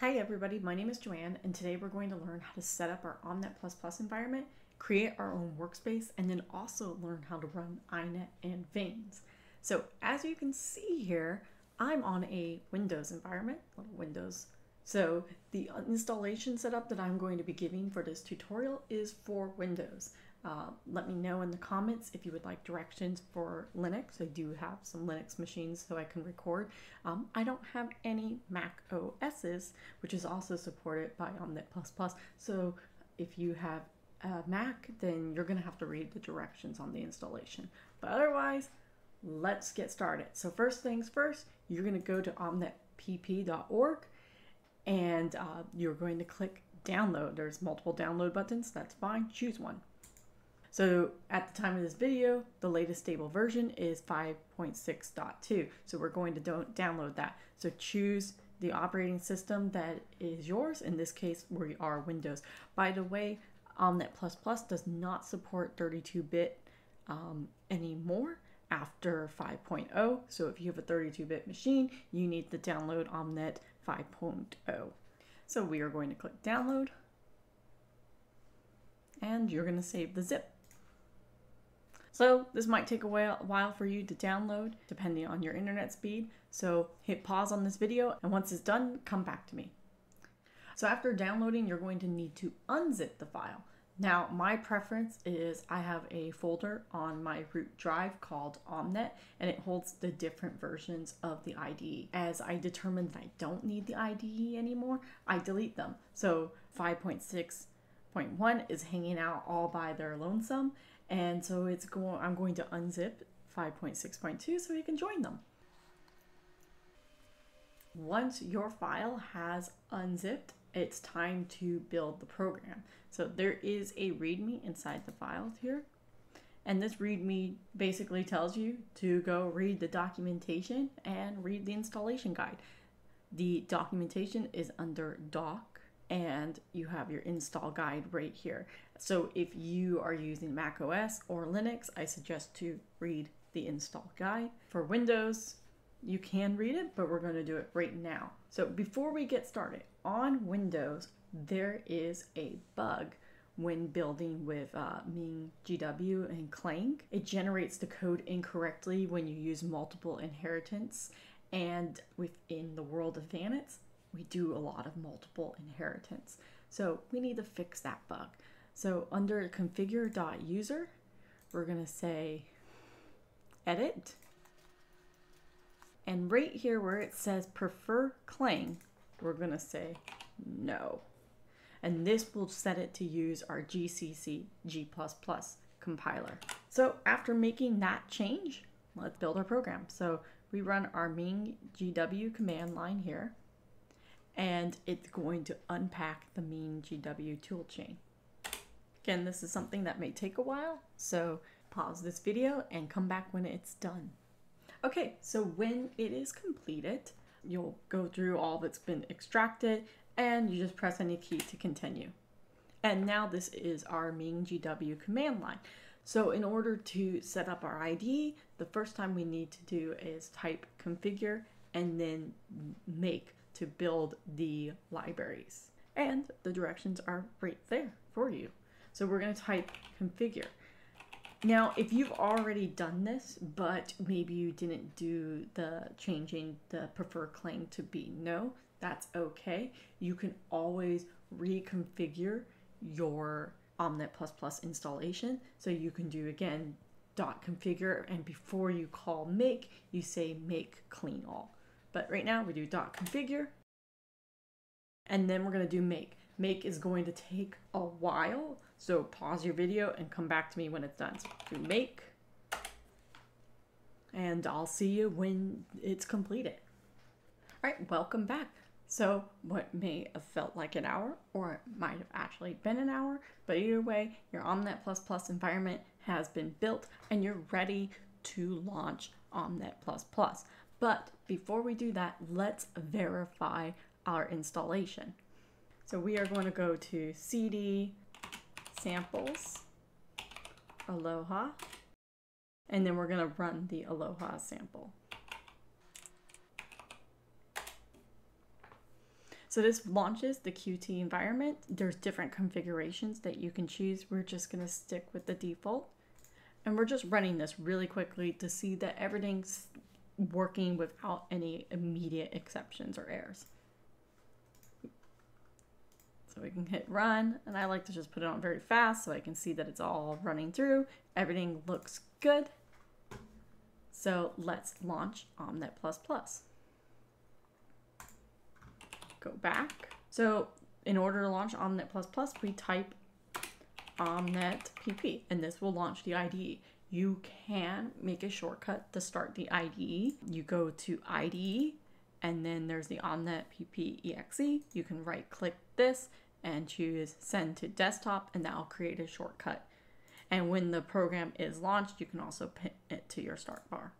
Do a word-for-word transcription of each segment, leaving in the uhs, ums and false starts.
Hi everybody, my name is Joanne, and today we're going to learn how to set up our OMNeT++ environment, create our own workspace, and then also learn how to run I net and Veins. So as you can see here, I'm on a Windows environment, little Windows. So the installation setup that I'm going to be giving for this tutorial is for Windows. Uh, let me know in the comments if you would like directions for Linux. I do have some Linux machines so I can record. Um, I don't have any Mac O Ss, which is also supported by OMNeT++. So if you have a Mac, then you're going to have to read the directions on the installation. But otherwise, let's get started. So first things first, you're going to go to omnet p p dot org and uh, you're going to click download. There's multiple download buttons. That's fine. Choose one. So at the time of this video, the latest stable version is five point six point two. So we're going to don't download that. So choose the operating system that is yours. In this case, we are Windows. By the way, OMNeT++ does not support thirty-two bit um, anymore after five point oh. So if you have a thirty-two bit machine, you need to download OMNet five point oh. So we are going to click download. And you're going to save the zip. So this might take a while for you to download depending on your internet speed. So hit pause on this video, and once it's done, come back to me. So after downloading, you're going to need to unzip the file. Now my preference is I have a folder on my root drive called OMNet, and it holds the different versions of the I D E. As I determine that I don't need the I D E anymore, I delete them. So five point six point one is hanging out all by their lonesome, and so it's going I'm going to unzip five point six point two so you can join them. Once your file has unzipped, it's time to build the program. So there is a readme inside the file here, and this readme basically tells you to go read the documentation and read the installation guide. The documentation is under doc, and you have your install guide right here. So if you are using Mac O S or Linux, I suggest to read the install guide. For Windows, you can read it, but we're going to do it right now. So before we get started, on Windows, there is a bug when building with uh, MinGW and Clang. It generates the code incorrectly when you use multiple inheritance, and within the world of VANET, we do a lot of multiple inheritance. So we need to fix that bug. So under configure.user, we're going to say edit. And right here where it says prefer Clang, we're going to say no. And this will set it to use our G C C g plus plus compiler. So after making that change, let's build our program. So we run our MinGW command line here, and it's going to unpack the MinGW toolchain. Again, this is something that may take a while, so pause this video and come back when it's done. Okay, so when it is completed, you'll go through all that's been extracted, and you just press any key to continue. And now this is our MinGW command line. So in order to set up our I D E, the first time we need to do is type configure and then make to build the libraries, and the directions are right there for you. So we're going to type configure. Now if you've already done this but maybe you didn't do the changing the prefer Clang to be no, that's okay. You can always reconfigure your OMNeT++ installation. So you can do again dot configure, and before you call make, you say make clean all. But right now we do dot configure, and then we're going to do make. Make is going to take a while, so pause your video and come back to me when it's done. So do make, and I'll see you when it's completed. All right, welcome back. So what may have felt like an hour, or it might have actually been an hour, but either way, your OMNeT++ environment has been built and you're ready to launch OMNeT++. But before we do that, let's verify our installation. So we are going to go to cd samples Aloha, and then we're going to run the Aloha sample. So this launches the Qt environment. There's different configurations that you can choose. We're just going to stick with the default. And we're just running this really quickly to see that everything's working without any immediate exceptions or errors. So we can hit run, and I like to just put it on very fast so I can see that it's all running through. Everything looks good. So let's launch OMNeT plus plus. Go back. So in order to launch OMNeT plus plus, we type OMNeT P P, and this will launch the I D E. You can make a shortcut to start the I D E. You go to I D E, and then there's the OMNeT P P E X E. You can right click this and choose send to desktop, and that will create a shortcut. And when the program is launched, you can also pin it to your start bar.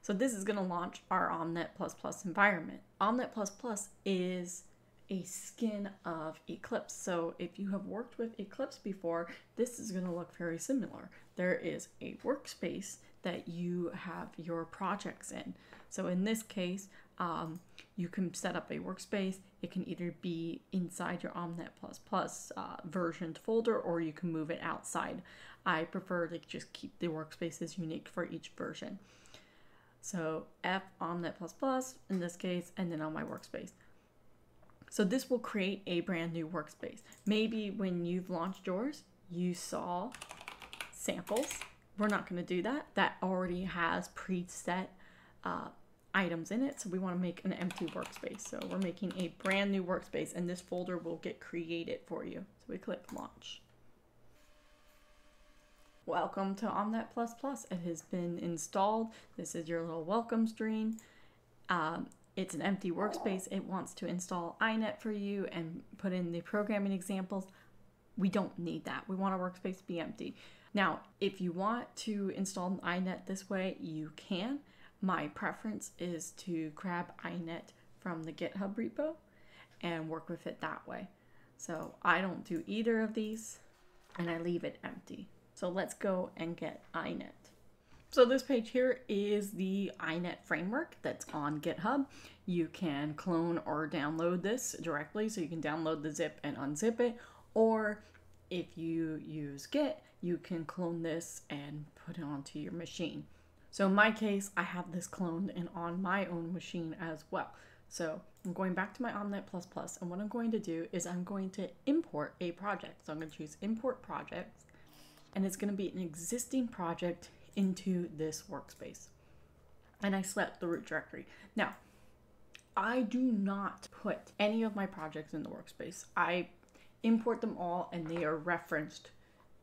So this is going to launch our OMNeT plus plus environment. OMNeT plus plus is a skin of Eclipse. So if you have worked with Eclipse before, this is going to look very similar. There is a workspace that you have your projects in. So in this case, um, you can set up a workspace. It can either be inside your OMNeT plus plus uh, versioned folder, or you can move it outside. I prefer to just keep the workspaces unique for each version. So F OMNeT plus plus in this case, and then on my workspace. So this will create a brand new workspace. Maybe when you've launched yours, you saw samples. We're not going to do that. That already has preset uh, items in it. So we want to make an empty workspace. So we're making a brand new workspace, and this folder will get created for you. So we click launch. Welcome to OMNeT plus plus. It has been installed. This is your little welcome screen. Um, It's an empty workspace. It wants to install I net for you and put in the programming examples. We don't need that. We want our workspace to be empty. Now, if you want to install I net this way, you can. My preference is to grab I net from the GitHub repo and work with it that way. So I don't do either of these, and I leave it empty. So let's go and get I net. So this page here is the I net framework that's on GitHub. You can clone or download this directly. So you can download the zip and unzip it. Or if you use Git, you can clone this and put it onto your machine. So in my case, I have this cloned and on my own machine as well. So I'm going back to my OMNeT plus plus, and what I'm going to do is I'm going to import a project. So I'm going to choose import projects, and it's going to be an existing project into this workspace, and I select the root directory. Now, I do not put any of my projects in the workspace. I import them all, and they are referenced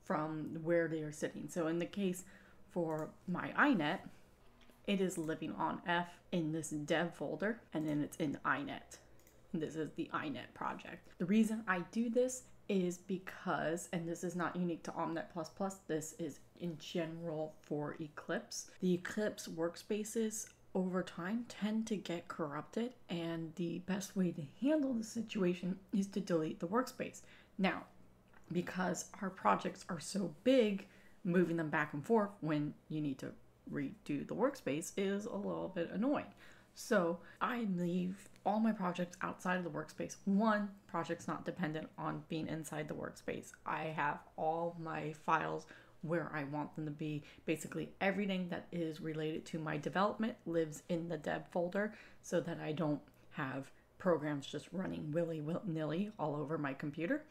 from where they are sitting. So in the case for my I net, it is living on F in this dev folder, and then it's in I net. And this is the I net project. The reason I do this is because, and this is not unique to OMNeT plus plus, this is in general for Eclipse. The Eclipse workspaces over time tend to get corrupted, and the best way to handle the situation is to delete the workspace. Now, because our projects are so big, moving them back and forth when you need to redo the workspace is a little bit annoying. So I leave all my projects outside of the workspace. One, project's not dependent on being inside the workspace. I have all my files where I want them to be. Basically everything that is related to my development lives in the dev folder, so that I don't have programs just running willy-nilly all over my computer.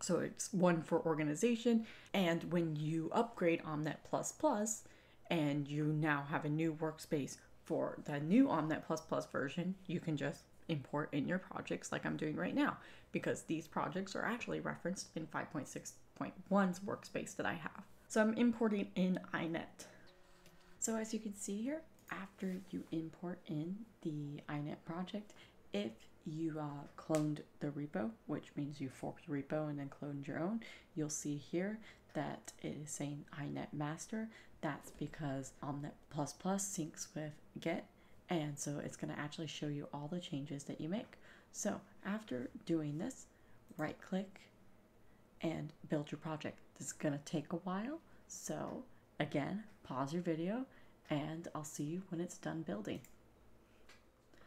So it's one for organization. And when you upgrade OMNeT plus plus and you now have a new workspace for the new OMNeT plus plus version, you can just import in your projects like I'm doing right now, because these projects are actually referenced in five point six point one's workspace that I have. So I'm importing in I net. So as you can see here, after you import in the I net project, if you uh, cloned the repo, which means you forked the repo and then cloned your own, you'll see here that it is saying I net master. That's because OMNeT plus plus syncs with Git, and so it's going to actually show you all the changes that you make. So after doing this, right click and build your project. This is going to take a while, so again, pause your video, and I'll see you when it's done building.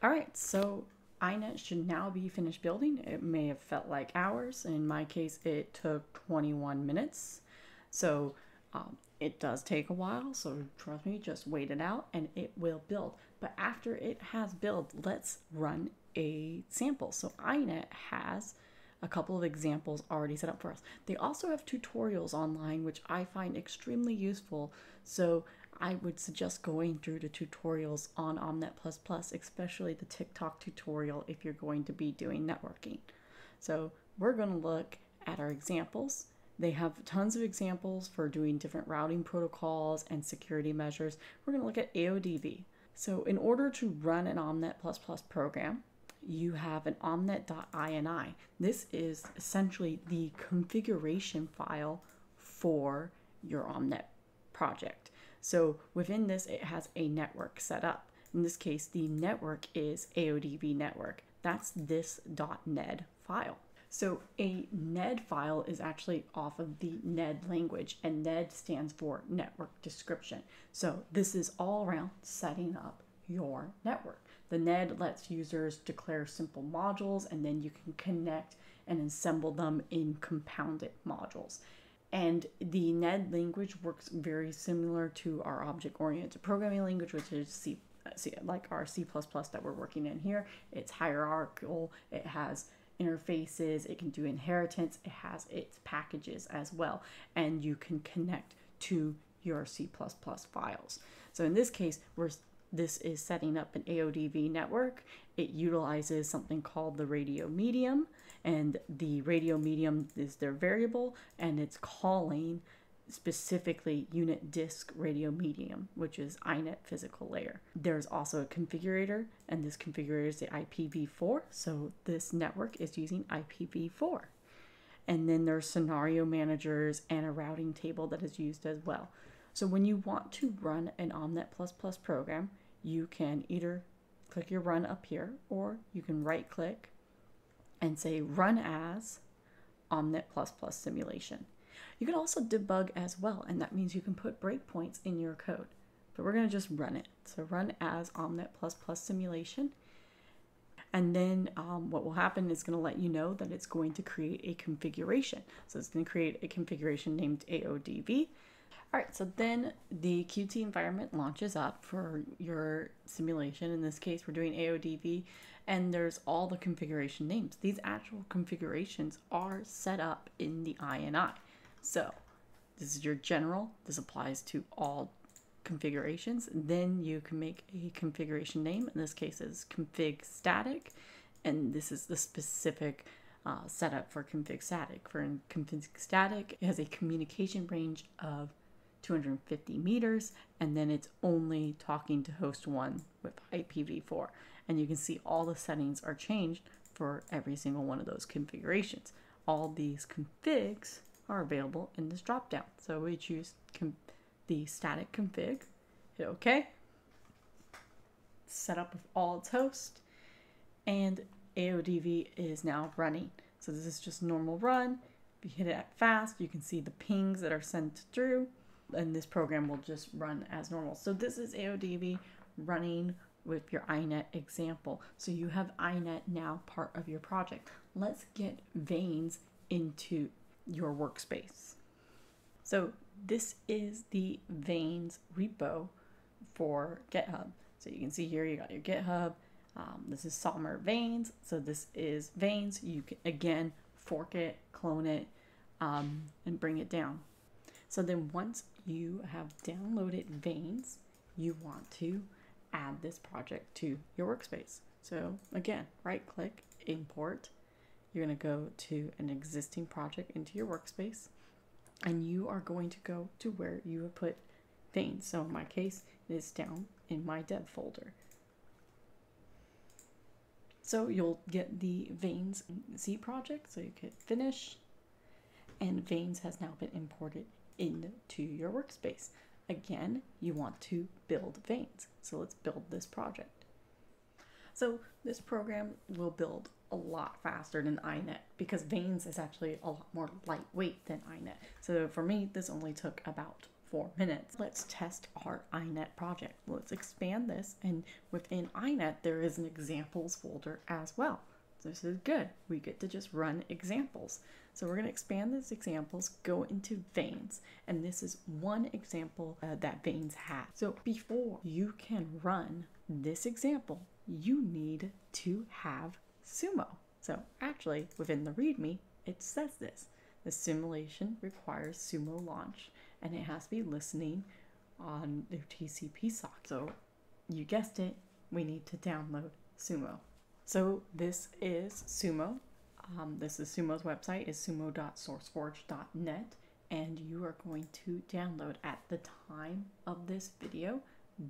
All right, so I net should now be finished building. It may have felt like hours. In my case, it took twenty-one minutes. So um, it does take a while. So trust me, just wait it out and it will build. But after it has built, let's run a sample. So I net has a couple of examples already set up for us. They also have tutorials online, which I find extremely useful. So I would suggest going through the tutorials on OMNet++, especially the TikTok tutorial if you're going to be doing networking. So we're going to look at our examples. They have tons of examples for doing different routing protocols and security measures. We're going to look at A O D V. So in order to run an OMNet++ program, you have an omnet.ini. This is essentially the configuration file for your OMNet project. So within this, it has a network set up. In this case, the network is A O D V network. That's this .ned file. So a N E D file is actually off of the N E D language, and N E D stands for network description. So this is all around setting up your network. The N E D lets users declare simple modules, and then you can connect and assemble them in compounded modules. And the N E D language works very similar to our object-oriented programming language, which is C, like our C plus plus that we're working in here. It's hierarchical, it has interfaces, it can do inheritance, it has its packages as well, and you can connect to your C plus plus files. So in this case, we're this is setting up an A O D V network. It utilizes something called the radio medium, and the radio medium is their variable, and it's calling specifically unit disk radio medium, which is I net physical layer. There's also a configurator, and this configurator is the I P v four, so this network is using I P v four. And then there's scenario managers and a routing table that is used as well. So when you want to run an OMNet++ program, you can either click your run up here, or you can right click and say run as OMNet++ simulation. You can also debug as well, and that means you can put breakpoints in your code, but we're gonna just run it. So run as OMNet++ simulation. And then um, what will happen is going to let you know that it's going to create a configuration. So it's going to create a configuration named A O D V. All right, so then the Qt environment launches up for your simulation. In this case, we're doing A O D V, and there's all the configuration names. These actual configurations are set up in the I N I. So this is your general. This applies to all configurations. Then you can make a configuration name. In this case, is config static, and this is the specific uh, setup for config static. For config static, it has a communication range of two hundred fifty meters, and then it's only talking to host one with I P v four. And you can see all the settings are changed for every single one of those configurations. All these configs are available in this dropdown. So we choose the static config, hit OK, set up with all its hosts, and A O D V is now running. So this is just normal run. If you hit it at fast, you can see the pings that are sent through, and this program will just run as normal. So this is A O D V running with your I net example. So you have I net now part of your project. Let's get Veins into your workspace. So this is the Veins repo for GitHub. So you can see here you got your GitHub. Um, this is Sommer Veins. So this is Veins. You can, again, fork it, clone it, um, and bring it down. So then once you have downloaded Veins, you want to add this project to your workspace. So again, right click, import. You're going to go to an existing project into your workspace, and you are going to go to where you have put Veins. So in my case, it is down in my dev folder. So you'll get the Veins C project. So you could finish, and Veins has now been imported into your workspace. Again, you want to build Veins. So let's build this project. So this program will build a lot faster than I net, because Veins is actually a lot more lightweight than I net. So for me, this only took about four minutes. Let's test our I net project. Let's expand this, and within I net, there is an examples folder as well. This is good. We get to just run examples. So we're going to expand these examples, go into Veins, and this is one example uh, that Veins has. So before you can run this example, you need to have sumo. So actually, within the README, it says this. The simulation requires sumo launch, and it has to be listening on the T C P socket. So you guessed it, we need to download sumo. So this is sumo. Um, this is sumo's website is sumo dot sourceforge dot net, and you are going to download at the time of this video.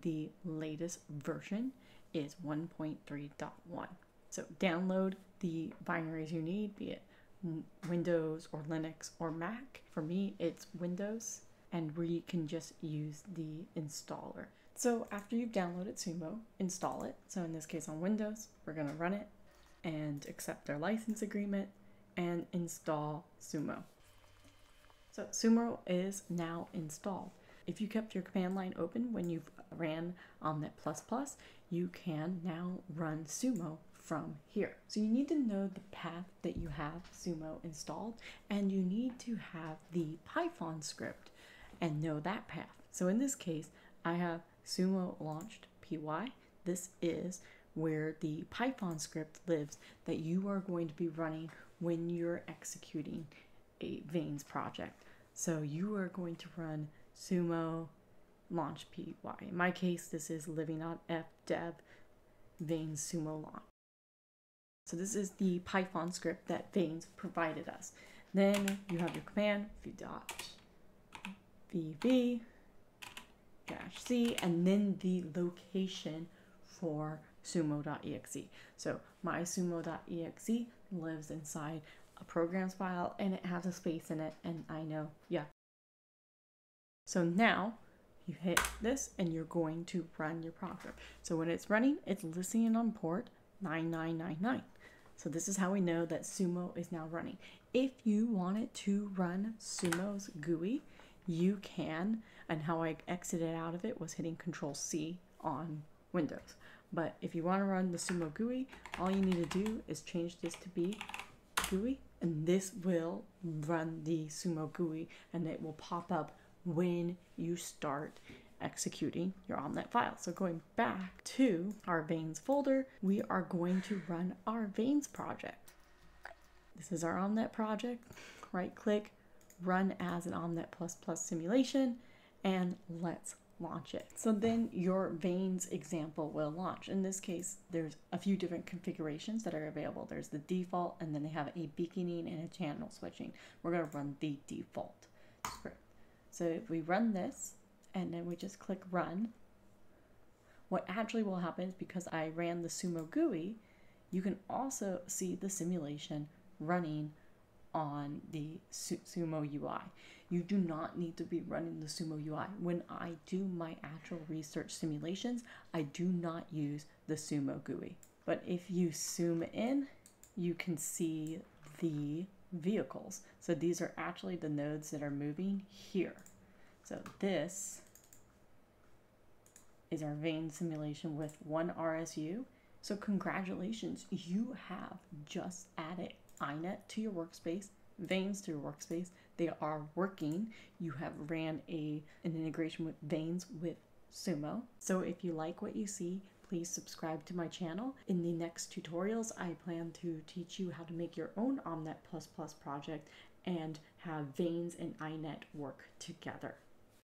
The latest version is one point three point one. So download the binaries you need, be it Windows or Linux or Mac. For me, it's Windows, and we can just use the installer. So after you've downloaded sumo, install it. So in this case on Windows, we're going to run it and accept their license agreement and install sumo. So sumo is now installed. If you kept your command line open when you ran OMNeT plus plus, you can now run sumo from here. So you need to know the path that you have sumo installed, and you need to have the Python script and know that path. So in this case, I have sumo launched py. This is where the Python script lives that you are going to be running when you're executing a Veins project. So you are going to run sumo launch py. In my case, this is living on fdev Veins sumo launch. So this is the Python script that Veins provided us. Then you have your command v dot v v dash c, and then the location for sumo dot E X E. So my sumo dot E X E lives inside a programs file, and it has a space in it, and I know, yeah. So now you hit this, and you're going to run your program. So when it's running, it's listening on port nine nine nine nine. So this is how we know that sumo is now running. If you wanted to run sumo's G U I, you can, and how I exited out of it was hitting control C on Windows. But if you want to run the sumo G U I, all you need to do is change this to be G U I, and this will run the sumo G U I, and it will pop up when you start executing your OMNeT file. So going back to our Veins folder, we are going to run our Veins project. This is our OMNeT project. Right click, run as an OMNeT plus plus simulation, and let's launch it. So then your Veins example will launch. In this case, there's a few different configurations that are available. There's the default, and then they have a beaconing and a channel switching. We're going to run the default script. So if we run this, and then we just click run, what actually will happen is because I ran the sumo G U I, you can also see the simulation running on the sumo U I. You do not need to be running the sumo U I. When I do my actual research simulations, I do not use the sumo G U I. But if you zoom in, you can see the vehicles. So these are actually the nodes that are moving here. So this is our Veins simulation with one R S U. So congratulations, you have just added I net to your workspace, Veins to your workspace. They are working. You have ran a an integration with Veins with sumo. So if you like what you see, please subscribe to my channel. In the next tutorials, I plan to teach you how to make your own OMNeT plus plus project and have Veins and I net work together.